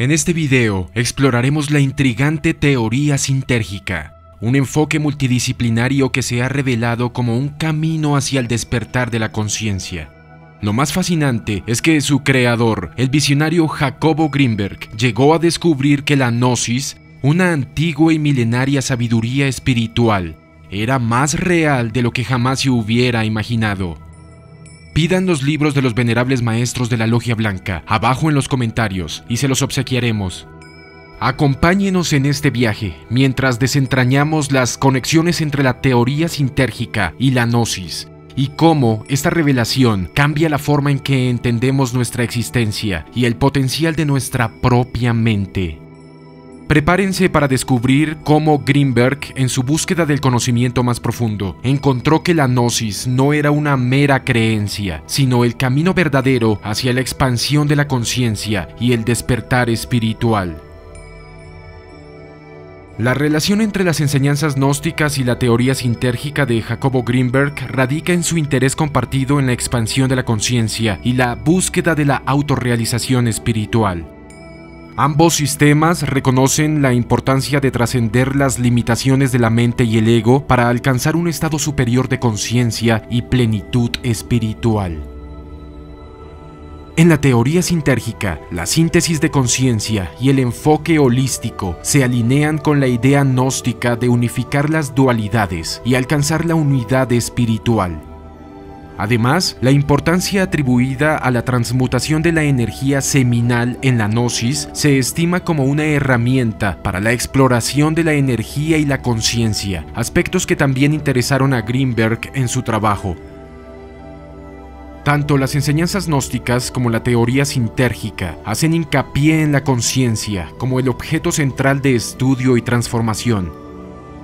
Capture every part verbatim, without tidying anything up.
En este video exploraremos la intrigante teoría sintérgica, un enfoque multidisciplinario que se ha revelado como un camino hacia el despertar de la conciencia. Lo más fascinante es que su creador, el visionario Jacobo Grinberg, llegó a descubrir que la Gnosis, una antigua y milenaria sabiduría espiritual, era más real de lo que jamás se hubiera imaginado. Pidan los libros de los venerables maestros de la Logia Blanca abajo en los comentarios y se los obsequiaremos. Acompáñenos en este viaje mientras desentrañamos las conexiones entre la teoría sintérgica y la Gnosis, y cómo esta revelación cambia la forma en que entendemos nuestra existencia y el potencial de nuestra propia mente. Prepárense para descubrir cómo Grinberg, en su búsqueda del conocimiento más profundo, encontró que la Gnosis no era una mera creencia, sino el camino verdadero hacia la expansión de la conciencia y el despertar espiritual. La relación entre las enseñanzas gnósticas y la teoría sintérgica de Jacobo Grinberg radica en su interés compartido en la expansión de la conciencia y la búsqueda de la autorrealización espiritual. Ambos sistemas reconocen la importancia de trascender las limitaciones de la mente y el ego para alcanzar un estado superior de conciencia y plenitud espiritual. En la teoría sintérgica, la síntesis de conciencia y el enfoque holístico se alinean con la idea gnóstica de unificar las dualidades y alcanzar la unidad espiritual. Además, la importancia atribuida a la transmutación de la energía seminal en la Gnosis se estima como una herramienta para la exploración de la energía y la conciencia, aspectos que también interesaron a Grinberg en su trabajo. Tanto las enseñanzas gnósticas como la teoría sintérgica hacen hincapié en la conciencia como el objeto central de estudio y transformación.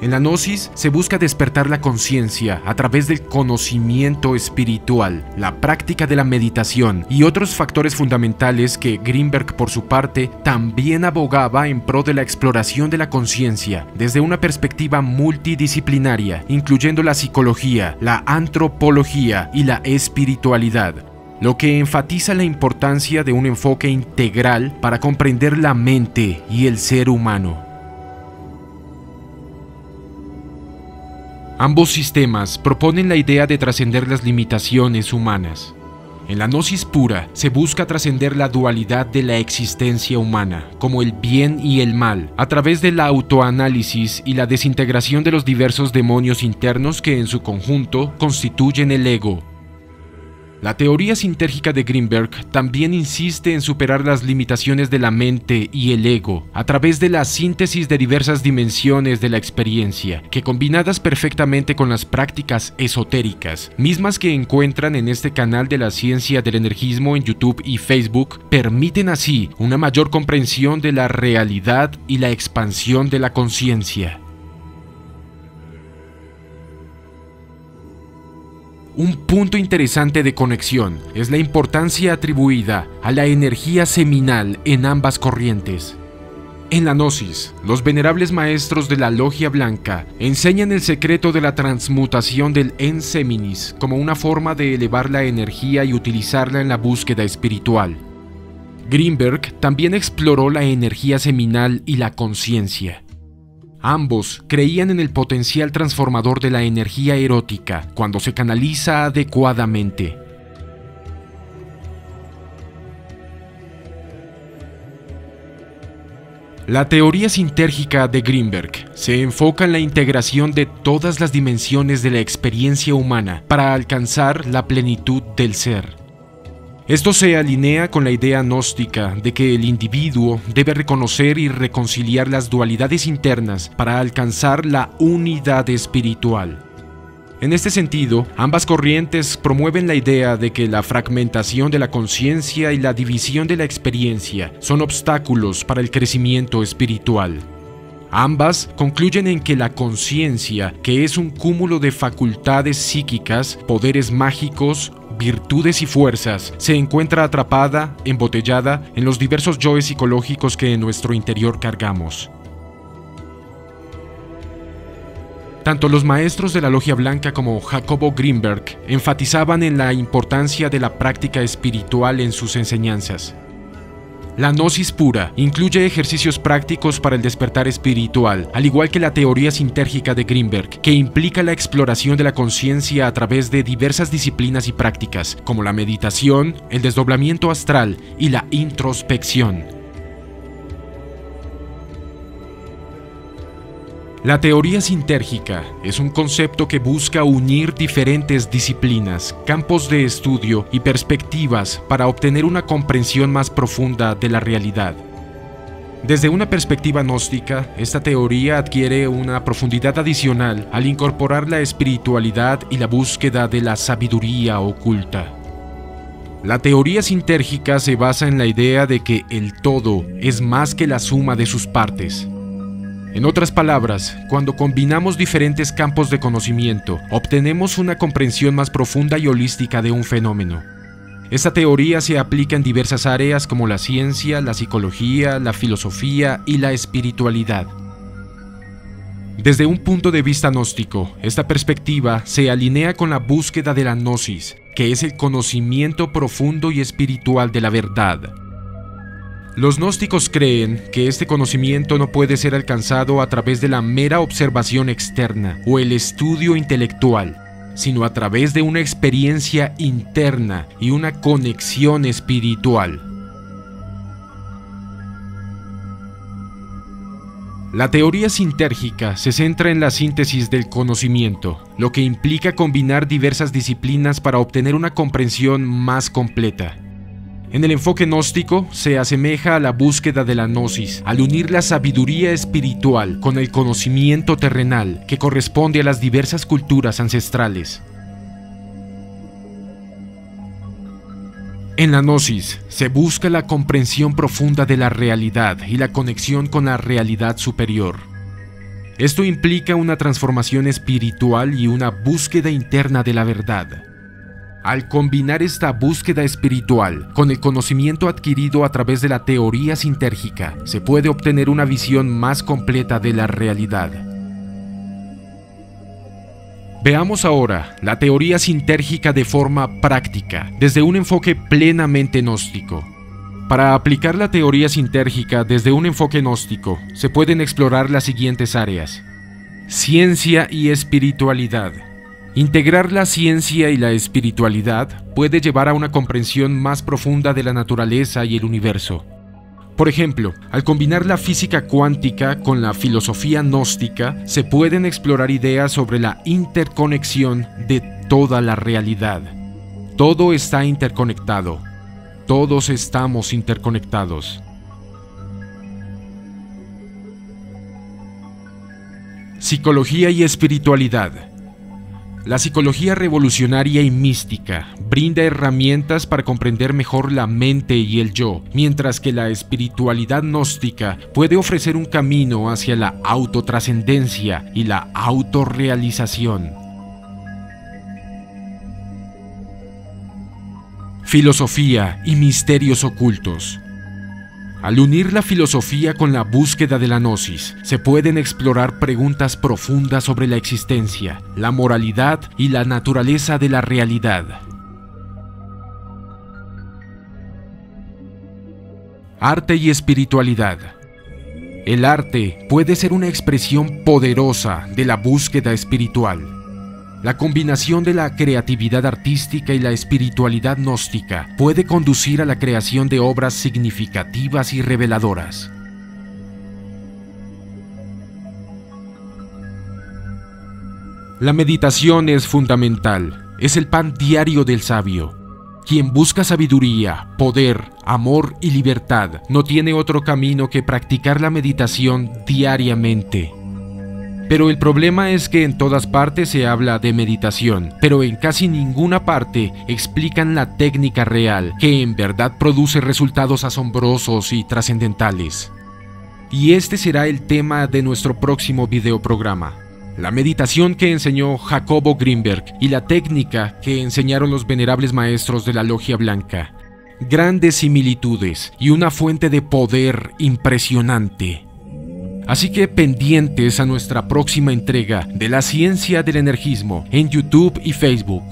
En la Gnosis se busca despertar la conciencia a través del conocimiento espiritual, la práctica de la meditación y otros factores fundamentales que Grinberg, por su parte, también abogaba en pro de la exploración de la conciencia desde una perspectiva multidisciplinaria, incluyendo la psicología, la antropología y la espiritualidad, lo que enfatiza la importancia de un enfoque integral para comprender la mente y el ser humano. Ambos sistemas proponen la idea de trascender las limitaciones humanas. En la Gnosis pura se busca trascender la dualidad de la existencia humana, como el bien y el mal, a través del autoanálisis y la desintegración de los diversos demonios internos que en su conjunto constituyen el ego. La teoría sintérgica de Grinberg también insiste en superar las limitaciones de la mente y el ego a través de la síntesis de diversas dimensiones de la experiencia, que combinadas perfectamente con las prácticas esotéricas, mismas que encuentran en este canal de la Ciencia del Energismo en YouTube y Facebook, permiten así una mayor comprensión de la realidad y la expansión de la conciencia. Un punto interesante de conexión es la importancia atribuida a la energía seminal en ambas corrientes. En la Gnosis, los venerables maestros de la Logia Blanca enseñan el secreto de la transmutación del En Seminis como una forma de elevar la energía y utilizarla en la búsqueda espiritual. Grinberg también exploró la energía seminal y la conciencia. Ambos creían en el potencial transformador de la energía erótica cuando se canaliza adecuadamente. La teoría sintérgica de Grinberg se enfoca en la integración de todas las dimensiones de la experiencia humana para alcanzar la plenitud del ser. Esto se alinea con la idea gnóstica de que el individuo debe reconocer y reconciliar las dualidades internas para alcanzar la unidad espiritual. En este sentido, ambas corrientes promueven la idea de que la fragmentación de la conciencia y la división de la experiencia son obstáculos para el crecimiento espiritual. Ambas concluyen en que la conciencia, que es un cúmulo de facultades psíquicas, poderes mágicos, virtudes y fuerzas, se encuentra atrapada, embotellada en los diversos yoes psicológicos que en nuestro interior cargamos. Tanto los maestros de la Logia Blanca como Jacobo Grinberg enfatizaban en la importancia de la práctica espiritual en sus enseñanzas. La gnosis pura incluye ejercicios prácticos para el despertar espiritual, al igual que la teoría sintérgica de Grinberg, que implica la exploración de la conciencia a través de diversas disciplinas y prácticas, como la meditación, el desdoblamiento astral y la introspección. La teoría sintérgica es un concepto que busca unir diferentes disciplinas, campos de estudio y perspectivas para obtener una comprensión más profunda de la realidad. Desde una perspectiva gnóstica, esta teoría adquiere una profundidad adicional al incorporar la espiritualidad y la búsqueda de la sabiduría oculta. La teoría sintérgica se basa en la idea de que el todo es más que la suma de sus partes. En otras palabras, cuando combinamos diferentes campos de conocimiento, obtenemos una comprensión más profunda y holística de un fenómeno. Esta teoría se aplica en diversas áreas como la ciencia, la psicología, la filosofía y la espiritualidad. Desde un punto de vista gnóstico, esta perspectiva se alinea con la búsqueda de la gnosis, que es el conocimiento profundo y espiritual de la verdad. Los gnósticos creen que este conocimiento no puede ser alcanzado a través de la mera observación externa o el estudio intelectual, sino a través de una experiencia interna y una conexión espiritual. La teoría sintérgica se centra en la síntesis del conocimiento, lo que implica combinar diversas disciplinas para obtener una comprensión más completa. En el enfoque gnóstico se asemeja a la búsqueda de la gnosis, al unir la sabiduría espiritual con el conocimiento terrenal que corresponde a las diversas culturas ancestrales. En la gnosis se busca la comprensión profunda de la realidad y la conexión con la realidad superior. Esto implica una transformación espiritual y una búsqueda interna de la verdad. Al combinar esta búsqueda espiritual con el conocimiento adquirido a través de la teoría sintérgica, se puede obtener una visión más completa de la realidad. Veamos ahora la teoría sintérgica de forma práctica, desde un enfoque plenamente gnóstico. Para aplicar la teoría sintérgica desde un enfoque gnóstico, se pueden explorar las siguientes áreas: ciencia y espiritualidad. Integrar la ciencia y la espiritualidad puede llevar a una comprensión más profunda de la naturaleza y el universo. Por ejemplo, al combinar la física cuántica con la filosofía gnóstica, se pueden explorar ideas sobre la interconexión de toda la realidad. Todo está interconectado. Todos estamos interconectados. Psicología y espiritualidad. La psicología revolucionaria y mística brinda herramientas para comprender mejor la mente y el yo, mientras que la espiritualidad gnóstica puede ofrecer un camino hacia la autotrascendencia y la autorrealización. Filosofía y misterios ocultos. Al unir la filosofía con la búsqueda de la gnosis, se pueden explorar preguntas profundas sobre la existencia, la moralidad y la naturaleza de la realidad. Arte y espiritualidad. El arte puede ser una expresión poderosa de la búsqueda espiritual. La combinación de la creatividad artística y la espiritualidad gnóstica puede conducir a la creación de obras significativas y reveladoras. La meditación es fundamental, es el pan diario del sabio. Quien busca sabiduría, poder, amor y libertad no tiene otro camino que practicar la meditación diariamente. Pero el problema es que en todas partes se habla de meditación, pero en casi ninguna parte explican la técnica real, que en verdad produce resultados asombrosos y trascendentales. Y este será el tema de nuestro próximo videoprograma: la meditación que enseñó Jacobo Grinberg y la técnica que enseñaron los venerables maestros de la Logia Blanca. Grandes similitudes y una fuente de poder impresionante. Así que pendientes a nuestra próxima entrega de la Ciencia del Energismo en YouTube y Facebook.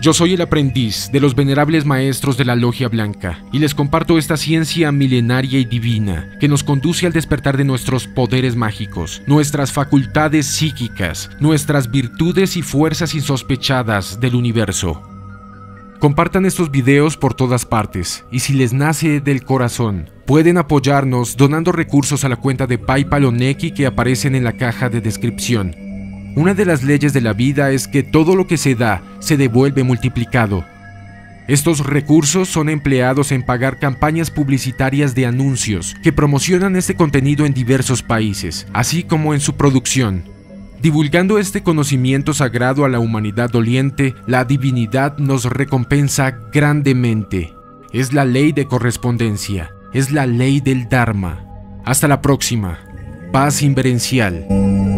Yo soy el aprendiz de los venerables maestros de la Logia Blanca y les comparto esta ciencia milenaria y divina que nos conduce al despertar de nuestros poderes mágicos, nuestras facultades psíquicas, nuestras virtudes y fuerzas insospechadas del universo. Compartan estos videos por todas partes y si les nace del corazón, pueden apoyarnos donando recursos a la cuenta de PayPal o Nequi que aparecen en la caja de descripción. Una de las leyes de la vida es que todo lo que se da, se devuelve multiplicado. Estos recursos son empleados en pagar campañas publicitarias de anuncios que promocionan este contenido en diversos países, así como en su producción. Divulgando este conocimiento sagrado a la humanidad doliente, la divinidad nos recompensa grandemente. Es la ley de correspondencia, es la ley del Dharma. Hasta la próxima. Paz inverencial.